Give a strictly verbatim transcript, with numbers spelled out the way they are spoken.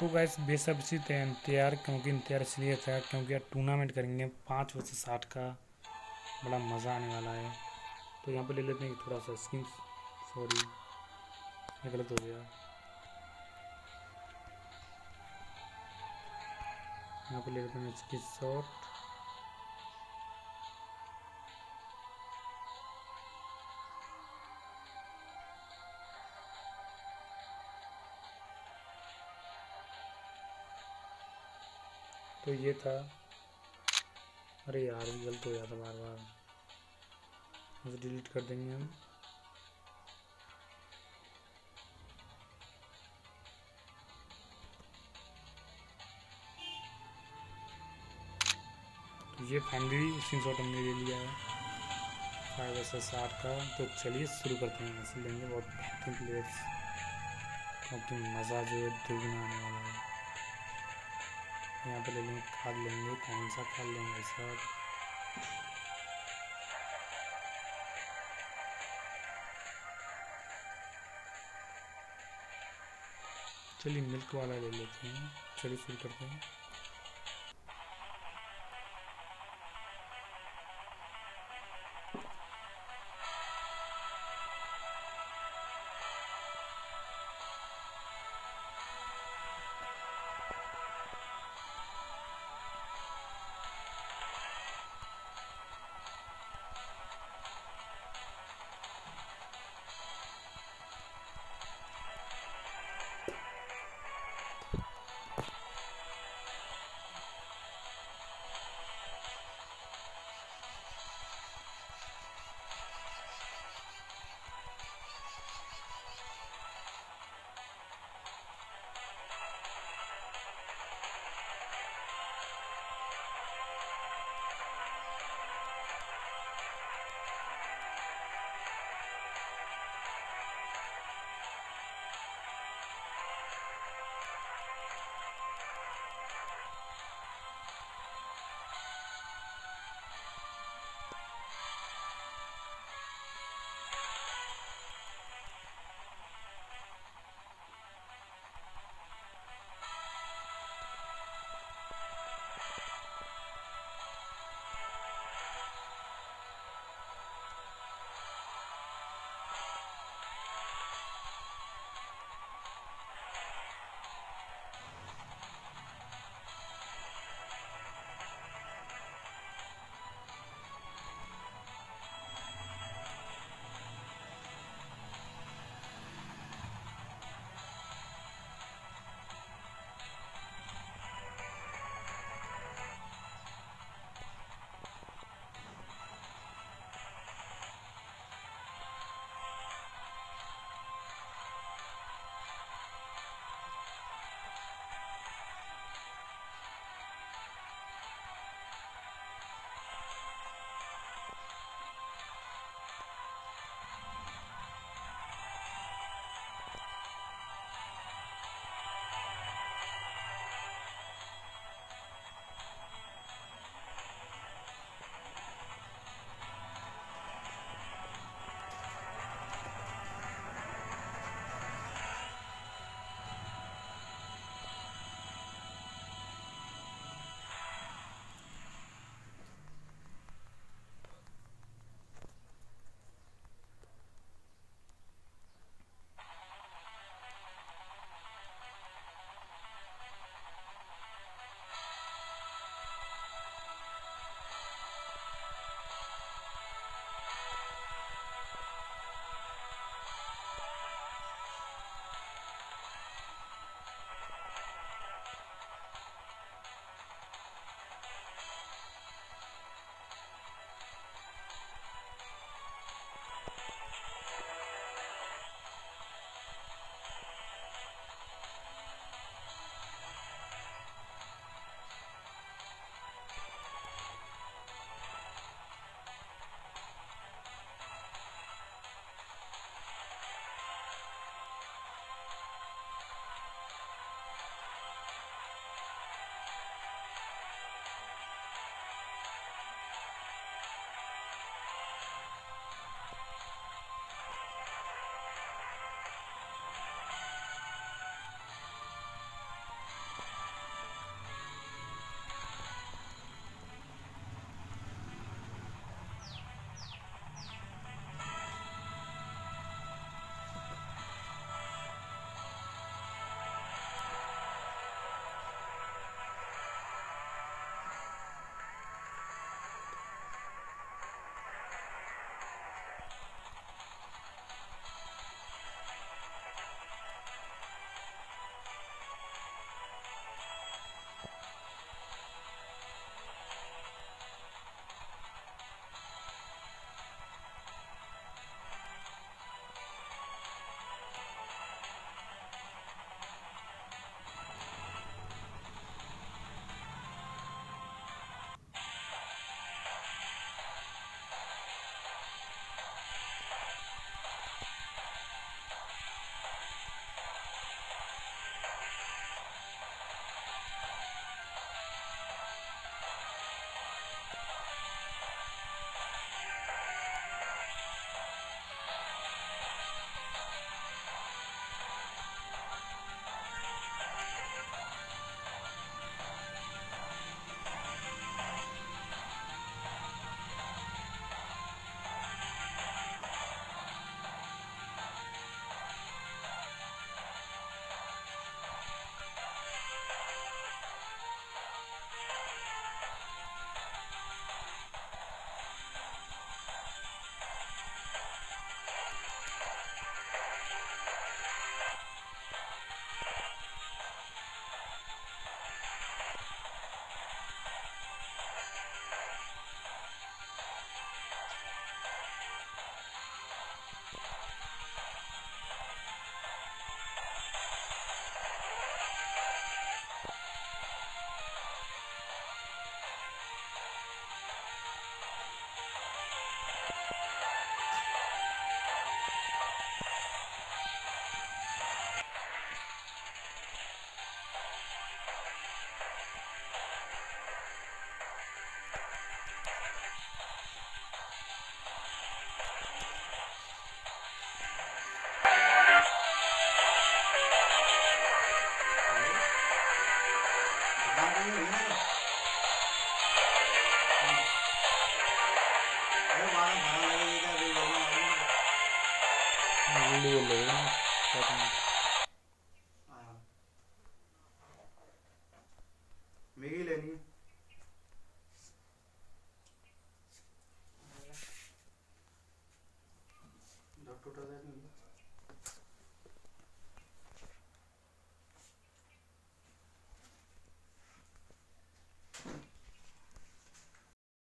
तो गैस बेसब्री तैयार क्योंकि तैयार इसलिए था क्योंकि यार टूर्नामेंट करेंगे पाँच वर्सेस साठ का, बड़ा मज़ा आने वाला है। तो यहाँ पे ले लेते हैं थोड़ा सा स्किन, सॉरी ये गलत हो गया। यहाँ पे ले लेते हैं इसकी शॉट, तो ये था। अरे यार भी गलत हो गया था बार बार, उसे डिलीट कर देंगे हम। तो ये फाइनली स्क्रीन शॉट हमने ले लिया है फाइव वर्सेस साठ का। तो चलिए शुरू करते हैं, ऐसे लेंगे बहुत बेहतरीन प्लेयर्स क्योंकि मज़ा जो है दुगना आने वाला है। यहाँ पे ले लेंगे खाद, लेंगे कौन सा खाद लेंगे सर, चलिए मिल्क वाला ले लेते हैं। चलिए शुरू करते हैं।